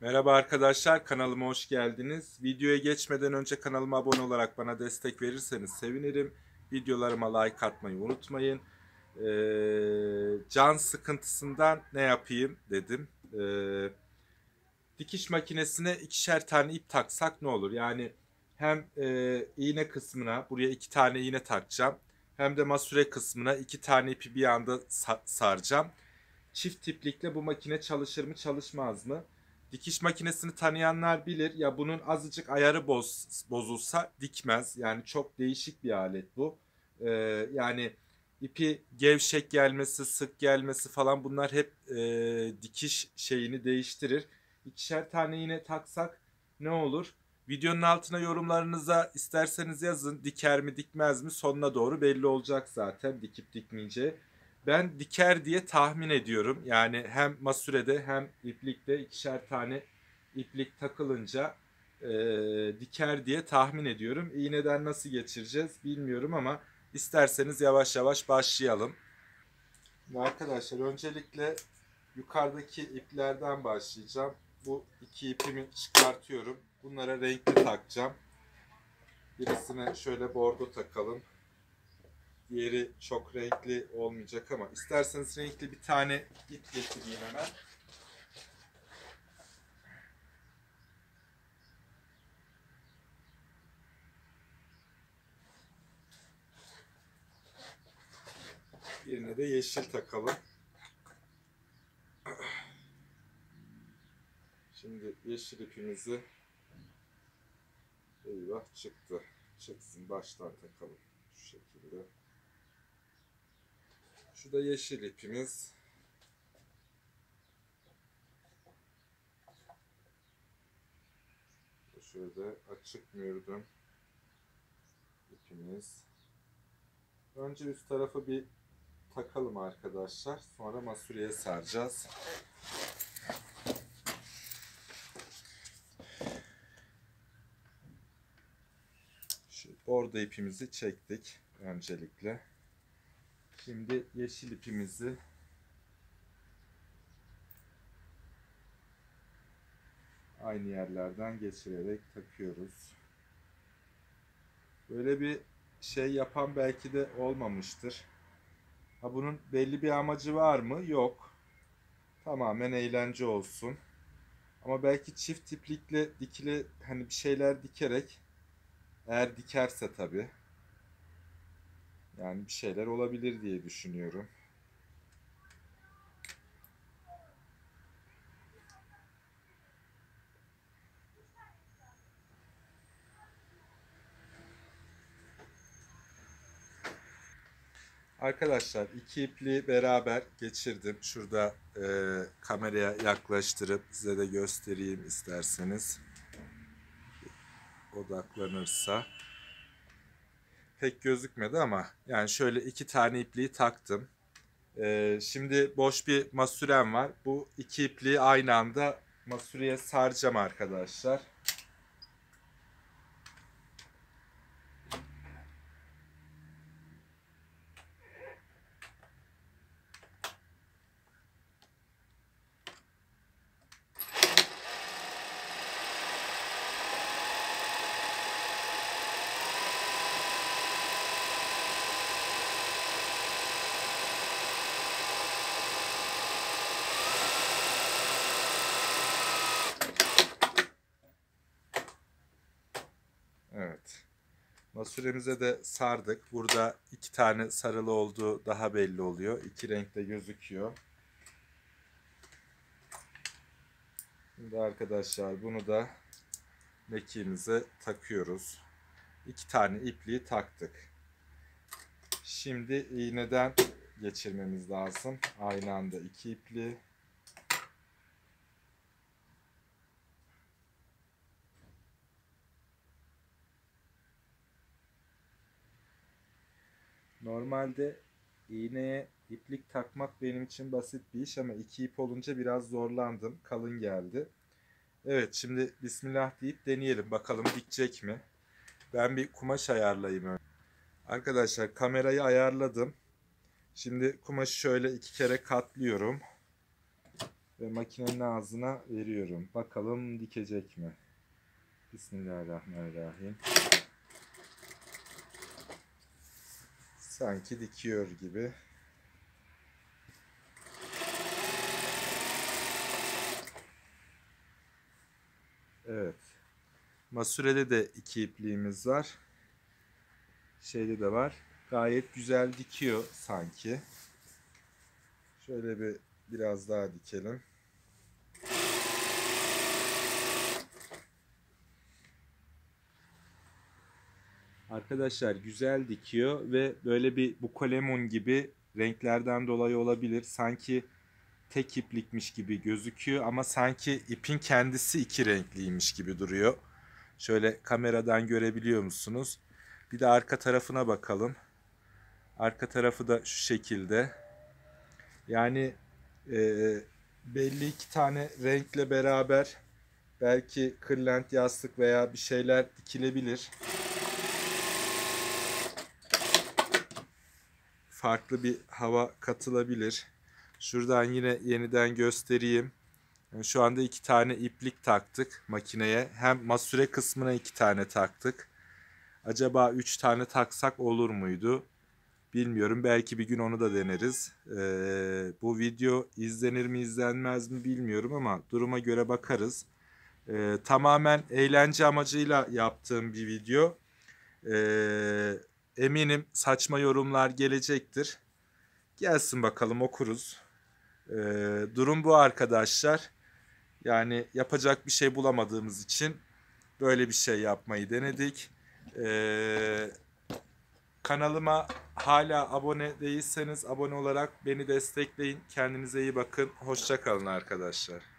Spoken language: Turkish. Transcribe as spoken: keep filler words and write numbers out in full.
Merhaba arkadaşlar, kanalıma hoş geldiniz. Videoya geçmeden önce kanalıma abone olarak bana destek verirseniz sevinirim. Videolarıma like atmayı unutmayın. Ee, can sıkıntısından ne yapayım dedim. Ee, dikiş makinesine ikişer tane ip taksak ne olur? Yani hem e, iğne kısmına buraya iki tane iğne takacağım. Hem de masure kısmına iki tane ipi bir anda sa saracağım. Çift iplikle bu makine çalışır mı çalışmaz mı? Dikiş makinesini tanıyanlar bilir ya, bunun azıcık ayarı boz, bozulsa dikmez. Yani çok değişik bir alet bu. Ee, yani ipi gevşek gelmesi, sık gelmesi falan, bunlar hep e, dikiş şeyini değiştirir. İkişer tane iğne taksak ne olur? Videonun altına yorumlarınıza isterseniz yazın. Diker mi dikmez mi? Sonuna doğru belli olacak zaten dikip dikmeyeceği. Ben diker diye tahmin ediyorum. Yani hem masurede hem iplikte ikişer tane iplik takılınca e, diker diye tahmin ediyorum. İğneden nasıl geçireceğiz bilmiyorum ama isterseniz yavaş yavaş başlayalım. Şimdi arkadaşlar, öncelikle yukarıdaki iplerden başlayacağım. Bu iki ipimi çıkartıyorum. Bunlara renkli takacağım. Birisine şöyle bordo takalım. Diğeri çok renkli olmayacak ama isterseniz renkli bir tane ip getireyim hemen. Birine de yeşil takalım. Şimdi yeşil ipimizi, eyvah çıktı, çıksın baştan takalım şu şekilde. Şu da yeşil ipimiz. Şöyle açık mürdüm ipimiz. Önce üst tarafı bir takalım arkadaşlar. Sonra masureye saracağız. Şu bordo ipimizi çektik öncelikle. Şimdi yeşil ipimizi aynı yerlerden geçirerek takıyoruz. Böyle bir şey yapan belki de olmamıştır. Ha, bunun belli bir amacı var mı? Yok. Tamamen eğlence olsun. Ama belki çift iplikle dikili, hani bir şeyler dikerek, eğer dikerse tabii. Yani bir şeyler olabilir diye düşünüyorum. Arkadaşlar, iki ipliği beraber geçirdim. Şurada e, kameraya yaklaştırıp size de göstereyim isterseniz. Odaklanırsa. Pek gözükmedi ama yani şöyle iki tane ipliği taktım. Ee, şimdi boş bir masurem var. Bu iki ipliği aynı anda masureye saracağım arkadaşlar. Masuremize de sardık. Burada iki tane sarılı olduğu daha belli oluyor. İki renkte gözüküyor. Şimdi arkadaşlar bunu da mekiğimize takıyoruz. İki tane ipliği taktık. Şimdi iğneden geçirmemiz lazım. Aynı anda iki ipliği. Normalde iğneye iplik takmak benim için basit bir iş ama iki ip olunca biraz zorlandım. Kalın geldi. Evet, şimdi Bismillah deyip deneyelim. Bakalım dikecek mi? Ben bir kumaş ayarlayayım önce. Arkadaşlar, kamerayı ayarladım. Şimdi kumaşı şöyle iki kere katlıyorum. ve makinenin ağzına veriyorum. Bakalım dikecek mi? Bismillahirrahmanirrahim. Sanki dikiyor gibi. Evet. Masurede de iki ipliğimiz var. Şeyde de var. Gayet güzel dikiyor sanki. Şöyle bir biraz daha dikelim. Arkadaşlar güzel dikiyor ve böyle bir bukolemun gibi renklerden dolayı olabilir. Sanki tek iplikmiş gibi gözüküyor ama sanki ipin kendisi iki renkliymiş gibi duruyor. Şöyle kameradan görebiliyor musunuz? Bir de arka tarafına bakalım. Arka tarafı da şu şekilde. Yani e, belli iki tane renkle beraber belki kırlent yastık veya bir şeyler dikilebilir. Farklı bir hava katılabilir. Şuradan yine yeniden göstereyim. Yani şu anda iki tane iplik taktık makineye. Hem masure kısmına iki tane taktık. Acaba üç tane taksak olur muydu? Bilmiyorum. Belki bir gün onu da deneriz. Ee, bu video izlenir mi izlenmez mi bilmiyorum ama duruma göre bakarız. Ee, tamamen eğlence amacıyla yaptığım bir video. Ee, eminim saçma yorumlar gelecektir. Gelsin bakalım, okuruz. Ee, durum bu arkadaşlar. Yani yapacak bir şey bulamadığımız için böyle bir şey yapmayı denedik. Ee, kanalıma hala abone değilseniz abone olarak beni destekleyin. Kendinize iyi bakın. Hoşça kalın arkadaşlar.